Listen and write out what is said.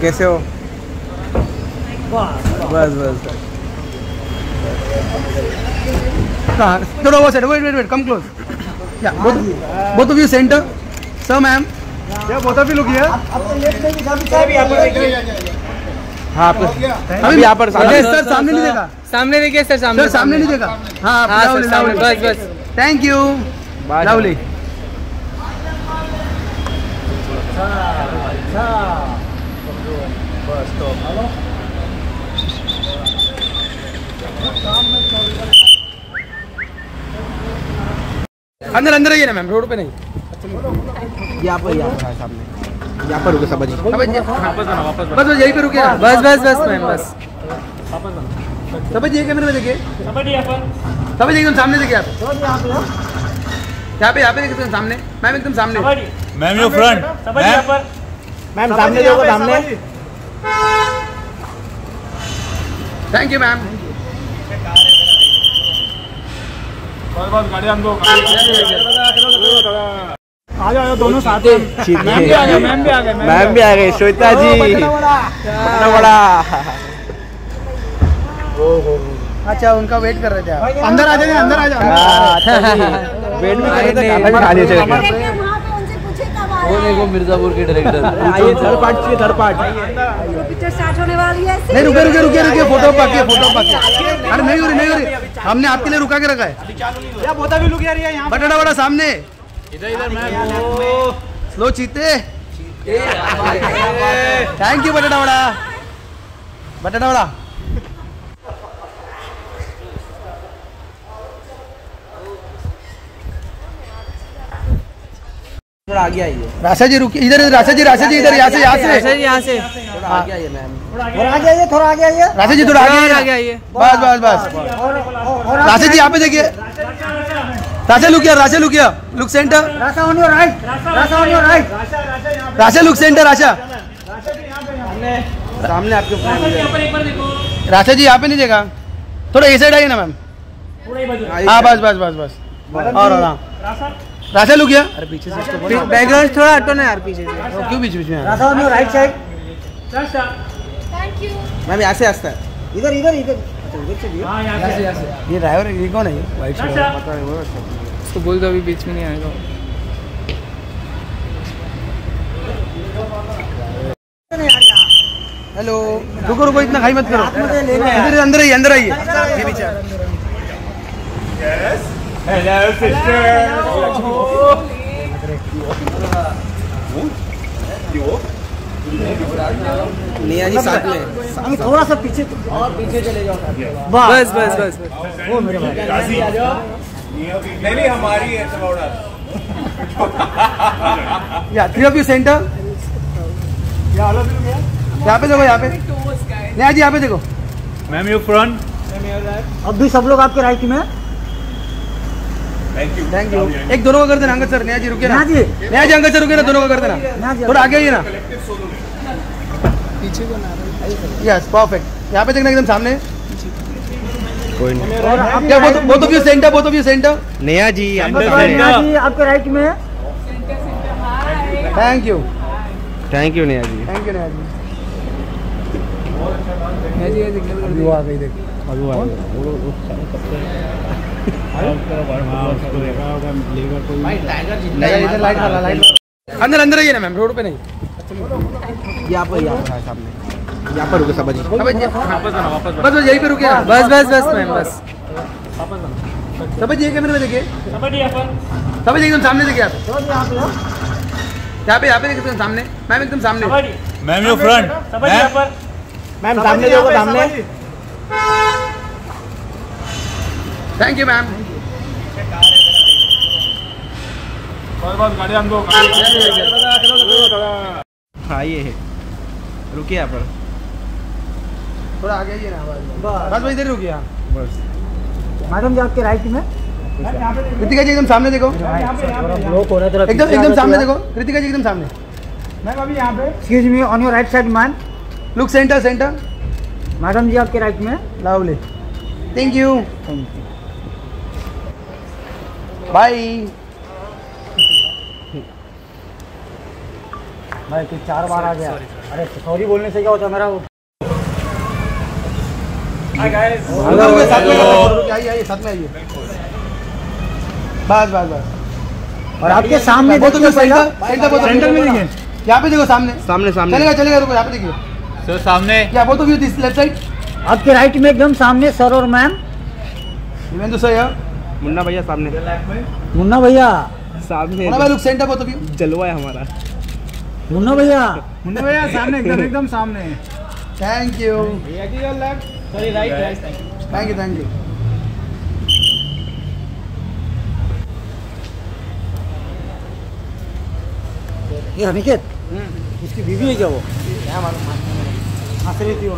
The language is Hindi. कैसे हो? बस बस थोड़ा वो set, wait wait wait, come close, both of you centre sir ma'am, both of you look here. हाँ अभी यहाँ पर सर सामने नहीं देखा, सामने देखिए सर, सामने सामने नहीं देखा। हाँ बस बस, थैंक यू, लवली। अंदर अंदर ही ना मैम, रोड पे नहीं, यहाँ पर सामने, यहाँ पर रुके सब जी, बस यहीं पे रुके, बस बस बस मैम बस सब जी, कैमरे में देखिए सब जी, एकदम सामने देखिए आप, यहाँ पे देखिए सामने मैम, एकदम सामने मैम, यो फ्रंट मैम, सामने देखो सामने। थैंक यू मैम, आ जाओ दोनों साथ ही, मैम भी आ गए, श्वेता जी बड़ा। अच्छा उनका वेट कर रहे थे, अंदर आ जाए, अंदर आ जाओ, वेट भी कर रहे थे। वो देखो मिर्जापुर के director, third part picture start होने वाली है। नहीं रुके, फोटो पाके, अरे नहीं, हमने आपके लिए रुका के रखा है, क्या बोता भी रुक यार, यहाँ बटाटा बड़ा सामने, इधर मैम, स्लो चीते, थैंक यू बटाटा बड़ा। आ गया ये राशा जी, रुकिए इधर, राशा जी इधर, यहाँ से थोड़ा आ गया ये राशा जी, थोड़ा आ गया ये बस राशा जी, यहाँ पे देखिए राशा लुकिया look centre, Rasha on your right Rasha look centre, Rasha सामने आपके, राशा जी यहाँ पे नहीं देखा, थोड़ा ये साइड आइए ना मैम, हाँ बस और राशा लुक गया, अरे पीछे से बैकग्राउंड थोड़ा हटो ना यार, पीछे से क्यों बीच में, Rasha on your right side, Rasha thank you ma'am, यहाँ से रास्ता है, इधर यहाँ से ये ड्राइवर ये कौन है, वाइट शर्ट पता है, वो उसको बोल दो अभी बीच में नहीं आएगा। हेलो रुको, इतना खाई मत करो, इधर अंदर आइए ये बेचारा, यस हेलो सिस्टर, साथ में थोड़ा सा पीछे और पीछे चले जाओ, बस वो नहीं हमारी है, थोड़ा सेंटर यहाँ पे देखो नेहा जी, यहाँ पे देखो मैम, यू फ्रंट, अब भी सब लोग आपके राइट में। Thank you. एक दोनों को कर देना अंगद सर, नेहा जी अंगद सर रुके ना, दोनों को कर देना, थोड़ा आगे आइए ना, पीछे को ना, यस परफेक्ट, यहाँ पे देखना एकदम सामने, कोई नहीं, क्या both of you centre Neha ji आपके राइट में, थैंक यू नेहा जी अंदर ही है ना मैम, रोड पे नहीं, यहाँ पर रुके सब जी, बस यहीं पे रुके, बस मैम बस सब जी, कैमरे में देखिए सब जी, एकदम सामने देखिए आप, यहाँ पे एकदम सामने मैम, एकदम सामने मैम, यो फ्रंट मैम, सामने थैंक यू मैम, आइए रुकिए यहाँ पर, थोड़ा आगे आइए ना, बस इधर रुकिए बस, मैडम जी आपके राइट में, कृतिका जी एकदम सामने देखो, एकदम सामने देखो कृतिका जी, एकदम सामने मैम, अभी यहाँ पे excuse me, on your right side ma'am, look centre madam ji आपके राइट में, लवली थैंक यू भाई कुछ 4 बार आ गया। अरे सॉरी बोलने से क्या होता मेरा वो साथ में आइए बस बस बस। और आपके सामने यहाँ पे देखो सामने सामने सामने चलेगा चलेगा रुको यहाँ पे देखिए सर सामने क्या बोल तो व्यू दिस लेफ्ट साइड आपके राइट में एकदम सामने सर और मैम दिव्येंदु सर मुन्ना भैया सामने मुन्ना भैया सामने मुन्ना भाई लुक सेंटर बोल तो व्यू जलवा है हमारा मुन्ना भैया सामने एकदम एकदम सामने थैंक यू भैया की your left sorry right thank you ये अनिकेत इसकी बीवी है क्या वो क्या मालूम हाँ सही थी।